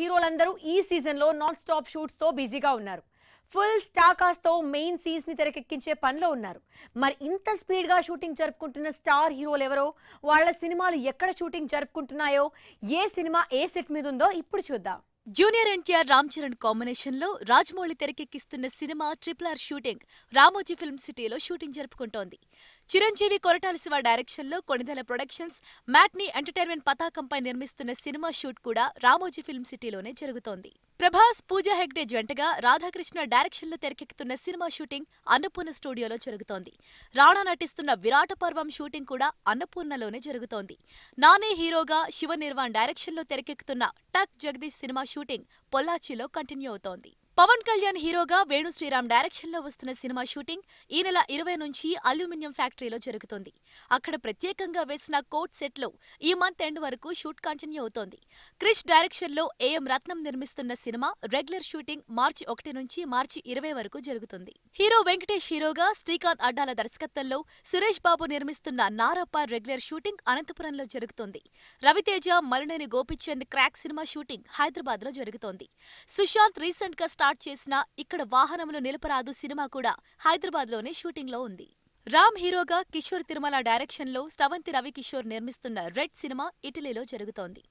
హీరోలందరూ ఈ సీజన్ లో non stop shoots తో బిజీగా ఉన్నారు. ఫుల్ స్టార్ కాస్ట్ తో మెయిన్ సీన్స్ ని తెరకెక్కించే పనిలో ఉన్నారు. మరి ఇంత స్పీడ్ గా షూటింగ్ జరుపుకుంటున్న స్టార్ హీరోలు ఎవరో, వాళ్ళ సినిమాలు ఎక్కడ షూటింగ్ జరుపుకుంటున్నాయో, ఏ సినిమా ఏ సెట్ మీద ఉందో ఇప్పుడు చూద్దాం. జూనియర్ ఎన్టీఆర్ రామ్ చరణ్ కాంబినేషన్ లో రాజమౌళి తెరకెక్కిస్తున్న cinema triple R shooting Ramoji film సిటీలో షూటింగ్ జరుపుకుంటోంది. చిరంజీవి కొరటాల శివ డైరెక్షన్ లో కొణిదెల ప్రొడక్షన్స్, మ్యాటినీ ఎంటర్టైన్మెంట్ పతాకంపై నిర్మిస్తున్న సినిమా షూట్ కూడా రామోజీ ఫిల్మ్ సిటీలోనే జరుగుతోంది. ప్రభాస్, పూజా హెగ్డే జంటగా రాధాకృష్ణ డైరెక్షన్ లో తెరకెక్కుతున్న సినిమా షూటింగ్ అన్నపూర్ణ స్టూడియోలో జరుగుతోంది. రాణా నటిస్తున్న విరాట పర్వం షూటింగ్ కూడా అన్నపూర్ణలోనే జరుగుతోంది. నాని హీరోగా శివ నిర్వాణ డైరెక్షన్ లో తెరకెక్కుతున్న టక్ జగదీష్ సినిమా షూటింగ్ పొల్లాచిలో కంటిన్యూ అవుతోంది. పవన్ కళ్యాణ్ హీరోగా వేణు శ్రీరామ్ డైరెక్షన్ లో వస్తున్న సినిమా షూటింగ్ ఈ నెల 20 నుంచి అల్యూమినియం ఫ్యాక్టరీలో జరుగుతుంది. అక్కడ ప్రత్యేకంగా వేసిన కోట్ సెట్ లో ఈ మంత్ ఎండ్ వరకు షూట్ కంటిన్యూ అవుతోంది. క్రిష్ డైరెక్షన్ లో ఏఎం రత్నం నిర్మిస్తున్న సినిమా రెగ్యులర్ షూటింగ్ మార్చి 1 నుంచి మార్చి 20 వరకు జరుగుతుంది. హీరో వెంకటేష్ హీరోగా శ్రీకాంత్ అడ్డాల దర్శకత్వంలో సురేష్ బాబు నిర్మిస్తున్న నారప్ప రెగ్యులర్ షూటింగ్ అనంతపురంలో జరుగుతుంది. Raviteja, Malineni Gopichand crack cinema shooting Hyderabad లో జరుగుతోంది. సుశాంత్ రీసెంట్ గా చేసిన ఇక్కడ వాహనంలో నిలపరాదు సినిమా కూడా హైదరాబాద్ లోనే షూటింగ్ లో ఉంది. రామ్ హీరోగా కిషూర్ తిరుమల డైరెక్షన్ లో స్రవంతి రవికిషోర్ నిర్మిస్తున్న రెడ్ సినిమా ఇటలీలో జరుగుతోంది.